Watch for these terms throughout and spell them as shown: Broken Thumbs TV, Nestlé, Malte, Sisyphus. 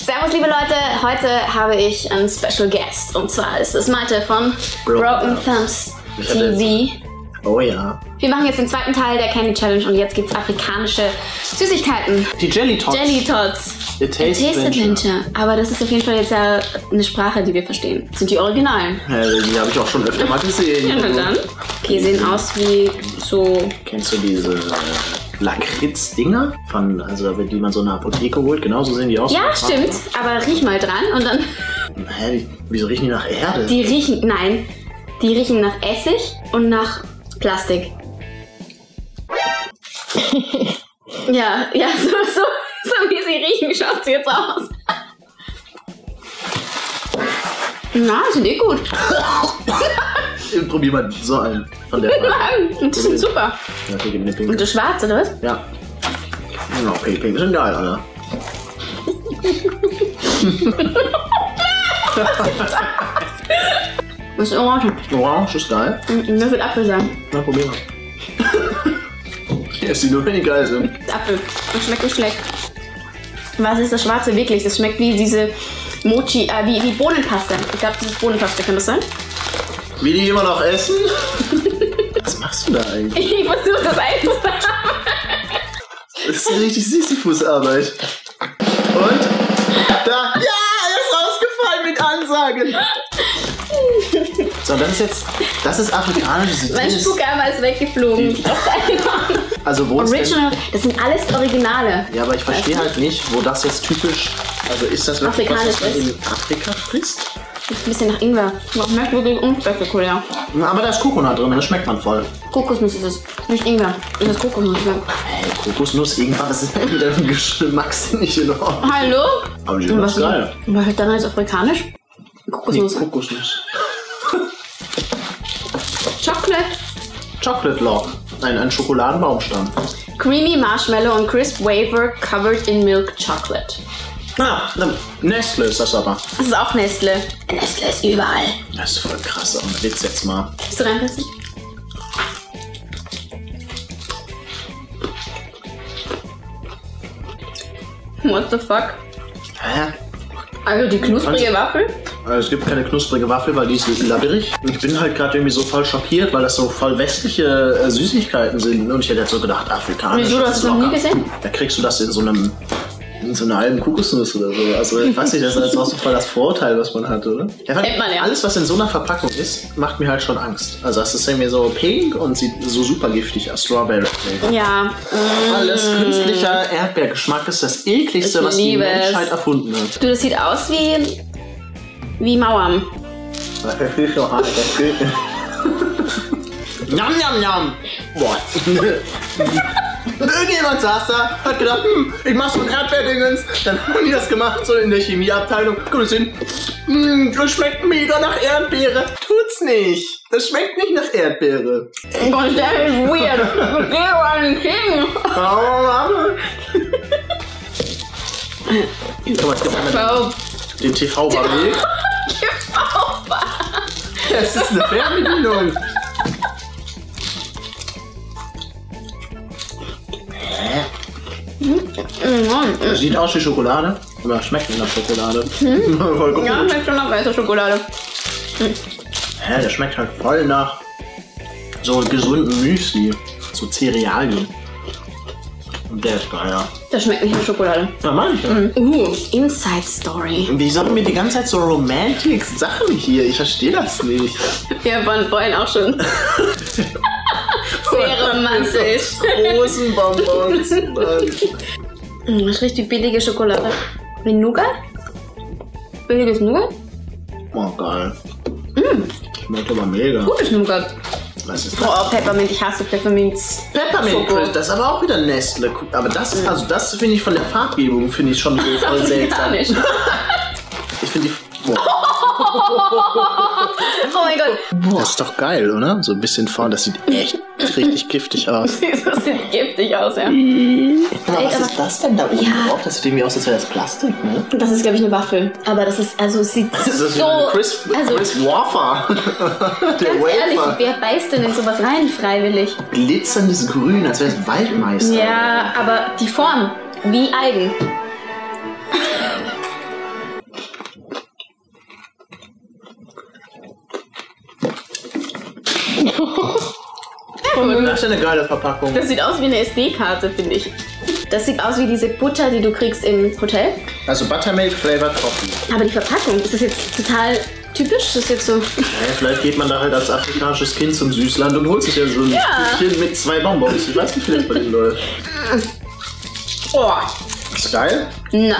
Servus liebe Leute, heute habe ich einen Special Guest und zwar ist es Malte von Broken Thumbs TV. Oh ja. Wir machen jetzt den zweiten Teil der Candy Challenge und jetzt gibt's afrikanische Süßigkeiten. Die Jelly Tots. Jelly Tots. It tastes Adventure. Aber das ist auf jeden Fall jetzt ja eine Sprache, die wir verstehen. Das sind die Originalen. Ja, die habe ich auch schon öfter mal gesehen. Ja, und dann? Die sehen aus wie so... Kennst du diese... Lakritz-Dinger, also die man so in der Apotheke holt, genauso sehen die aus. Ja, stimmt, aber riech mal dran und dann... Hä, wieso riechen die nach Erde? Die riechen, nein, die riechen nach Essig und nach Plastik. ja, so wie sie riechen, schaut sie jetzt aus. Na, sind eh gut. Ich probier mal so einen von der Farbe. Das sind super. Und das schwarz, oder was? Ja. Okay, Pink sind geil, Alter. Das ist orange. Orange ist geil. Nur wird Apfel sein. Na, probier mal. Hier ist die nur, wenn die geil sind. Das Apfel. Das schmeckt nicht schlecht. Was ist das Schwarze wirklich? Das schmeckt wie diese Mochi, wie Bohnenpaste. Ich glaube, das ist Bohnenpaste, kann das sein? Will die immer noch essen? Was machst du da eigentlich? Ich versuche das einzusammeln. Das ist eine richtig Sisyphus-Arbeit. Und? Da! Ja! Er ist rausgefallen mit Ansagen! So, das ist jetzt... Das ist afrikanisches. Mein Spuckeimer ist weggeflogen. Also wo Original, das sind alles Originale. Ja, aber ich verstehe halt nicht, wo das jetzt typisch... Also ist das wirklich was man in Afrika frisst? Ein bisschen nach Ingwer. Das schmeckt wirklich unspektakulär. Aber da ist Kokonat drin, das schmeckt man voll. Kokosnuss ist es, nicht Ingwer. Das ist Kokosnuss. Hey, Kokosnuss, Ingwer, das ist mit einem Geschmack nicht in Ordnung. Hallo? Aber die sind was geil. Was ist daran jetzt afrikanisch? Kokosnuss. Nee, Kokosnuss. Chocolate. Chocolate Log. Ein Schokoladenbaumstamm. Creamy Marshmallow und Crisp Wafer covered in milk chocolate. Ah, Nestlé ist das aber. Das ist auch Nestlé. Nestlé ist überall. Das ist voll krass, aber den Witz jetzt mal. Willst du reinpassen? What the fuck? Hä? Also die knusprige Waffel? Also es gibt keine knusprige Waffel, weil die ist labberig. Ich bin halt gerade irgendwie so voll schockiert, weil das so voll westliche Süßigkeiten sind. Und ich hätte halt so gedacht, afrikanisch. Wieso, das hast du noch nie gesehen? Da kriegst du das in so einem... So eine halben Kokosnuss oder so. Also ich weiß nicht, das ist auch so voll das Vorurteil, was man hat, oder? Kennt man ja. Alles, was in so einer Verpackung ist, macht mir halt schon Angst. Also das ist irgendwie so pink und sieht so super giftig aus. Strawberry. Ja. Alles künstlicher Erdbeergeschmack ist das ekligste, was die Menschheit erfunden hat. Du, das sieht aus wie Mauern. Das ist so hart, das geht nicht. Njam, njam, njam. Boah. Irgendjemand saß da, hat gedacht, ich mach so ein Erdbeerdingens. Dann haben die das gemacht, so in der Chemieabteilung. Guck das hin. Das schmeckt mega nach Erdbeere. Tut's nicht. Das schmeckt nicht nach Erdbeere. Boah, das ist weird. Geh an den King. Oh, Mann. Guck mal, es gibt einmal den TV-Bar-Weg. TV-Bar. Das ist eine Fernbedienung. Das sieht aus wie Schokolade, aber schmeckt nicht nach Schokolade. Voll ja, schmeckt schon nach weißer Schokolade. Hä, das schmeckt halt voll nach so gesunden Müsli, so Cerealien. Und der ist geil, ja. Das schmeckt nicht nach Schokolade. Ja, meine ich ja. Inside Story. Wie sagen mir die ganze Zeit so romantic Sachen hier? Ich verstehe das nicht. Wir waren vorhin auch schon. Sehr romantisch. Großen Bonbons. Das ist richtig billige Schokolade. Mit Nougat? Billiges Nougat? Oh, geil. Schmeckt aber mega. Gutes Nougat. Was ist das? Oh, Peppermint. Ich hasse Peppermint. Peppermint, das ist aber auch wieder Nestlé. Aber das, also das finde ich von der Farbgebung, finde ich schon so voll seltsam. Ich finde die... Oh mein Gott. Boah, das ist doch geil, oder? So ein bisschen vorne, das sieht echt richtig giftig aus. Das sieht giftig aus, ja. Aber was ist das denn da oben drauf? Das sieht irgendwie aus, als wäre das Plastik, ne? Das ist, glaube ich, eine Waffel. Aber das ist, also sieht das ist so... Crisp Wafer. Der Wafer. Ehrlich, wer beißt denn in sowas rein, freiwillig? Glitzerndes Grün, als wäre es Waldmeister. Ja, aber die Form, wie eigen. Das ist eine geile Verpackung. Das sieht aus wie eine SD-Karte, finde ich. Das sieht aus wie diese Butter, die du kriegst im Hotel. Also Buttermilk Flavored Coffee. Aber die Verpackung, ist das jetzt total typisch? Ist das jetzt so? Naja, vielleicht geht man da halt als afrikanisches Kind zum Süßland und holt sich ja so ein Tütchen mit 2 Bonbons. Ich weiß nicht, vielleicht bei den Leuten. Oh. Ist das geil? Na.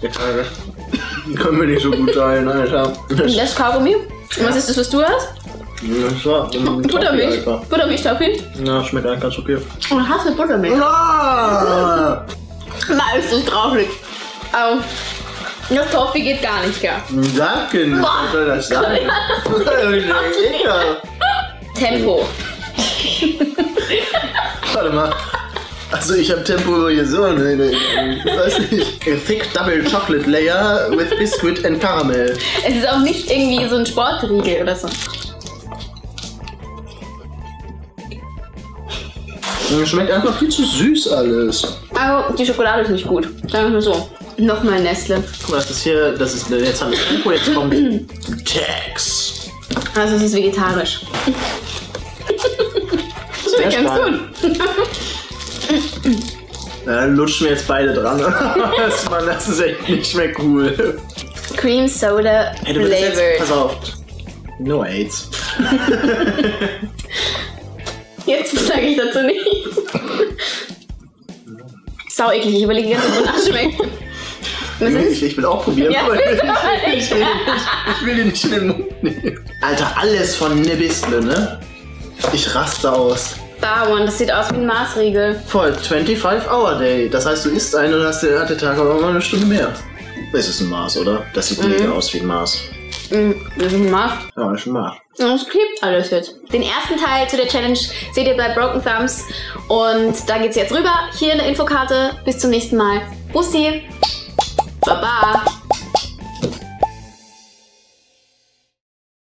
Ja, können wir nicht so gut teilen, Alter. Das Kaugummi? Und was ist das, was du hast? Ja, Buttermilch. Buttermilch-Toffee? Ja, schmeckt eigentlich ganz okay. Und du hast eine Buttermilch. Ah! Mal ist das draufliegt. Au. Das Toffee geht gar nicht, ja. Danke nicht. Was soll das sein? Tempo. Warte mal. Also ich hab Tempo sowieso, ich weiß nicht. A thick double chocolate layer with biscuit and caramel. Es ist auch nicht irgendwie so ein Sportriegel oder so. Schmeckt einfach viel zu süß alles. Aber die Schokolade ist nicht gut. Sagen wir mal so. Nochmal Nestlé. Guck mal, das ist hier, das ist, jetzt haben wir Tempo, jetzt kommt Tex. Also es ist vegetarisch. Das schmeckt ganz gut. Da lutschen wir jetzt beide dran. Mann, das ist echt nicht mehr cool. Cream Soda Flavored. Hey, pass auf. No AIDS. Jetzt sage ich dazu nichts. Sau eklig, ich überlege ganz, ob das schmeckt. Ich will auch probieren. Ja, ich will den nicht in den Mund nehmen. Alter, alles von Nebisle, ne? Ich raste aus. One, das sieht aus wie ein Maßriegel. Voll, 25-Hour-Day. Das heißt, du isst einen und hast den Tag aber mal eine Stunde mehr. Das ist ein Maß, oder? Das sieht mega aus wie ein Maß. Das ist ein Maß? Ja, das ist ein Maß. Und es klebt alles jetzt. Den ersten Teil zu der Challenge seht ihr bei Broken Thumbs. Und da geht's jetzt rüber. Hier in der Infokarte. Bis zum nächsten Mal. Bussi. Baba.